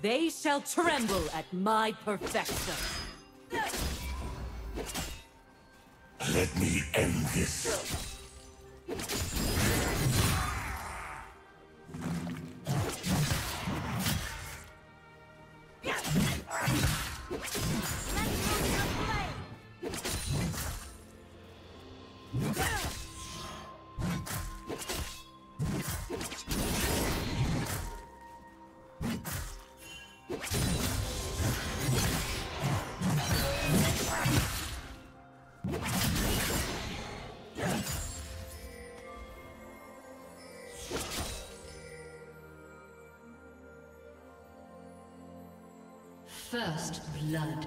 They shall tremble at my perfection. Let me end this. First blood.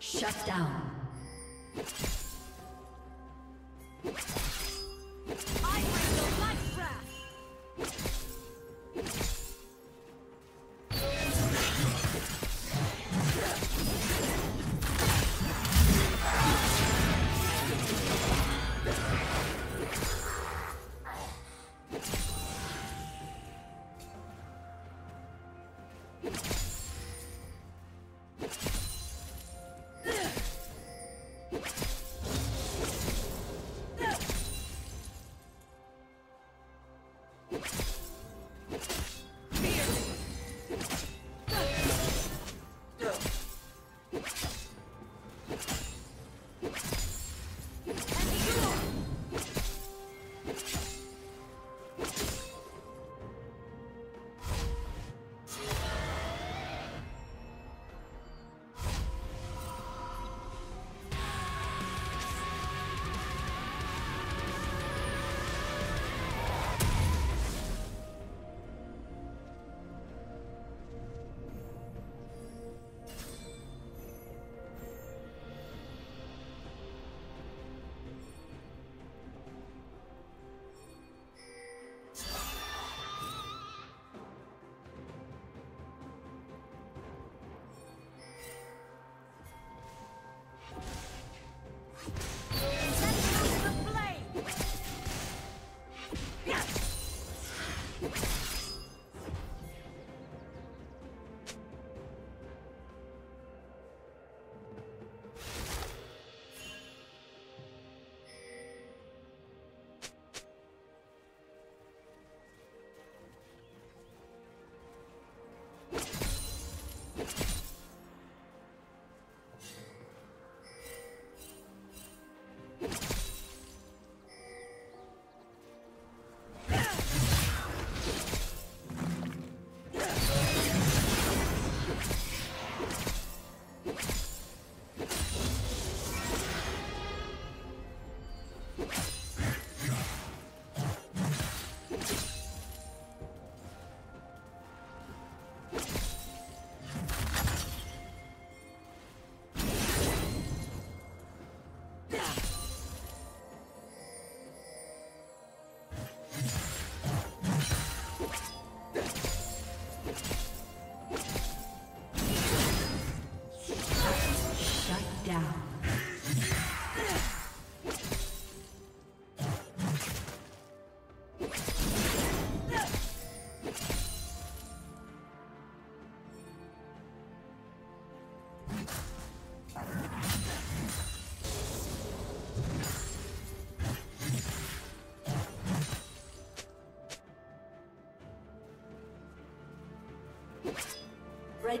Shut down. The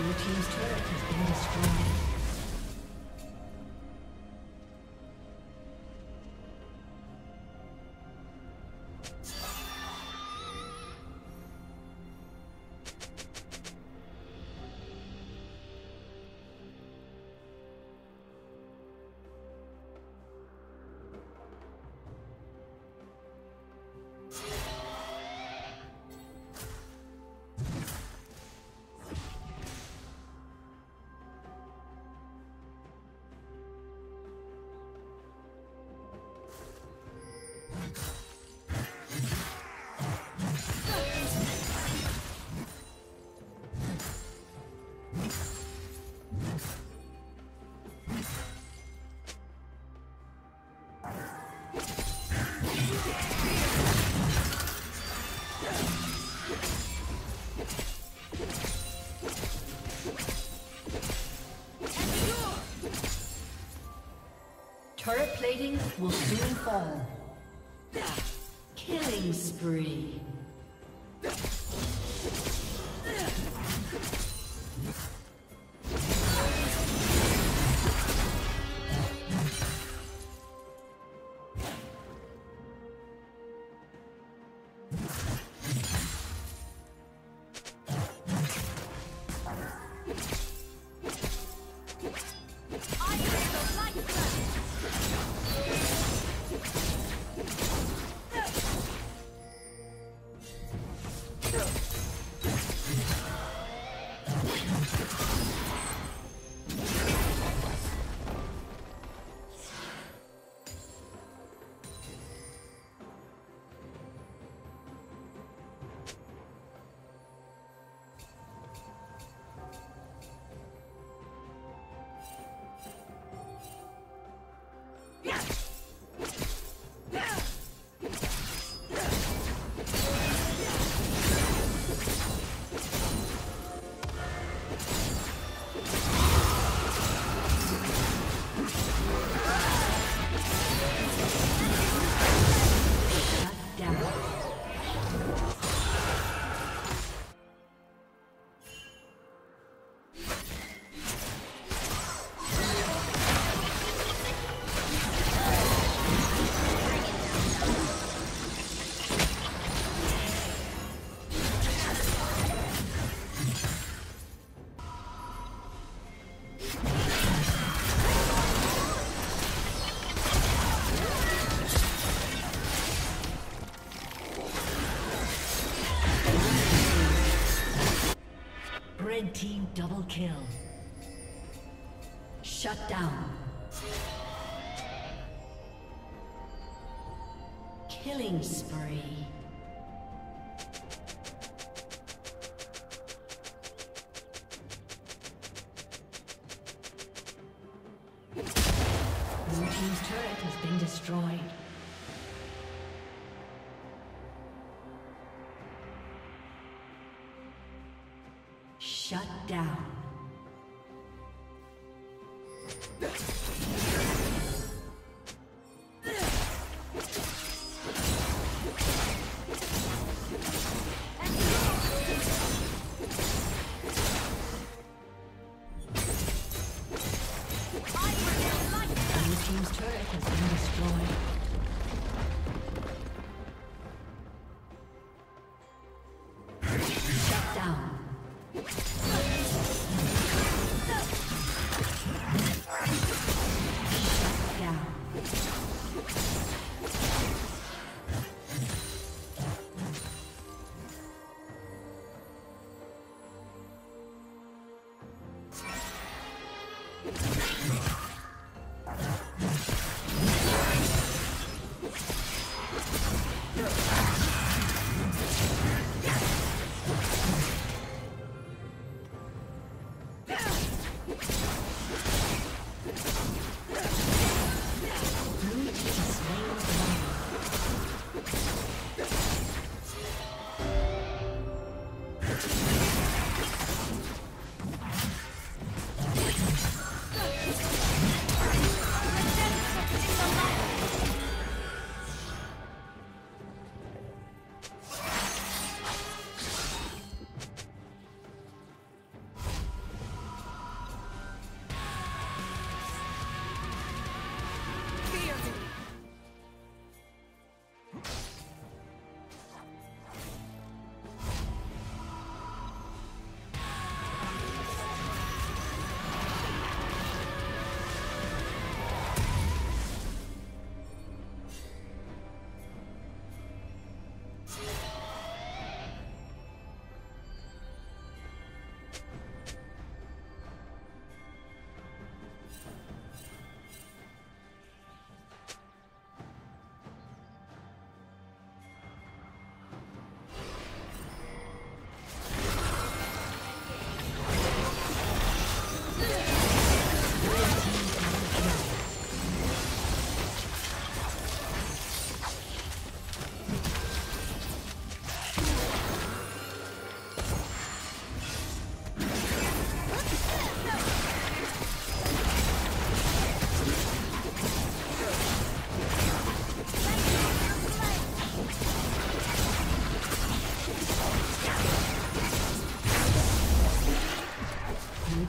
Blue team's turret has been destroyed. Turret plating will soon fall. Killing spree. Team double kill. Shut down. Killing spree. Blue team's turret has been destroyed. Shut down. Blue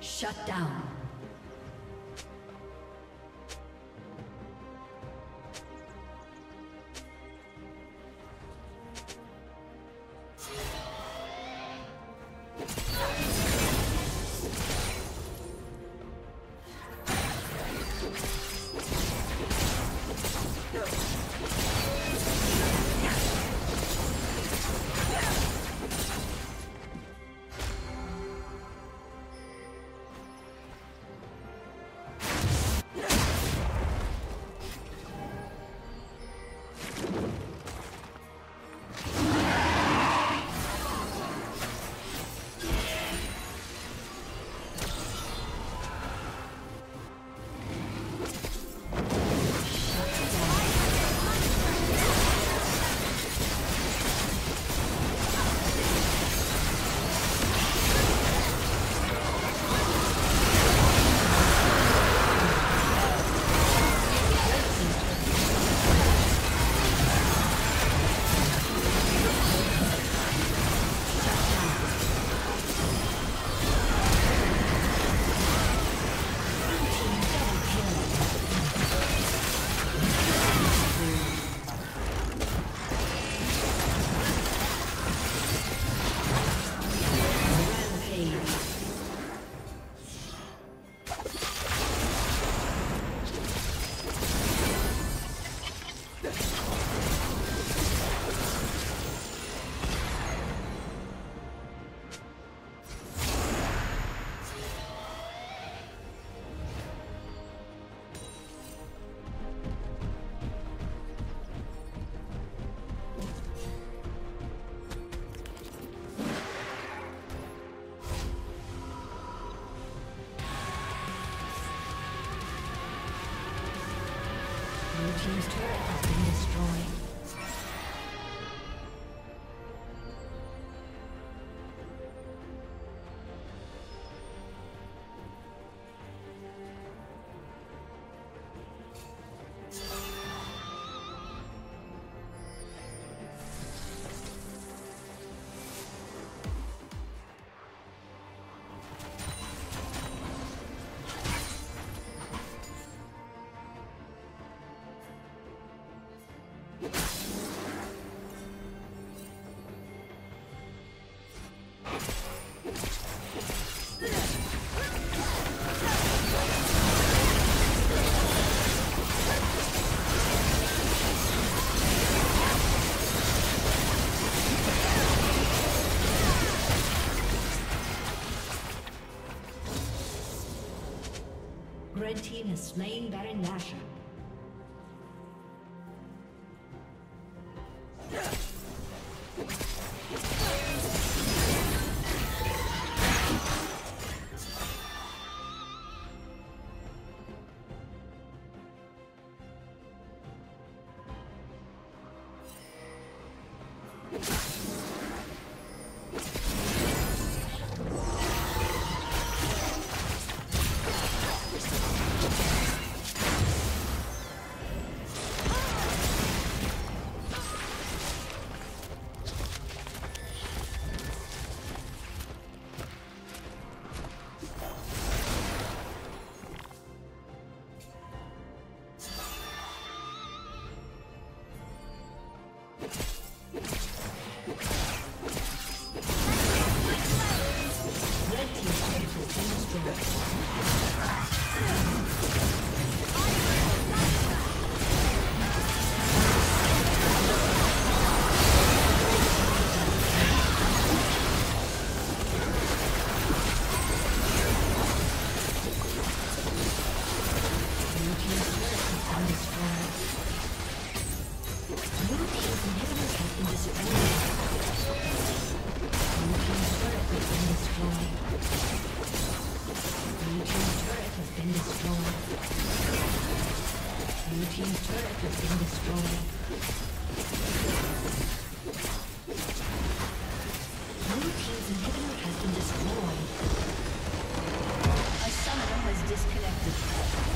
Shut down. Team's turret has been destroyed. team has slain Baron Nashor. Has been destroyed. A summoner has disconnected.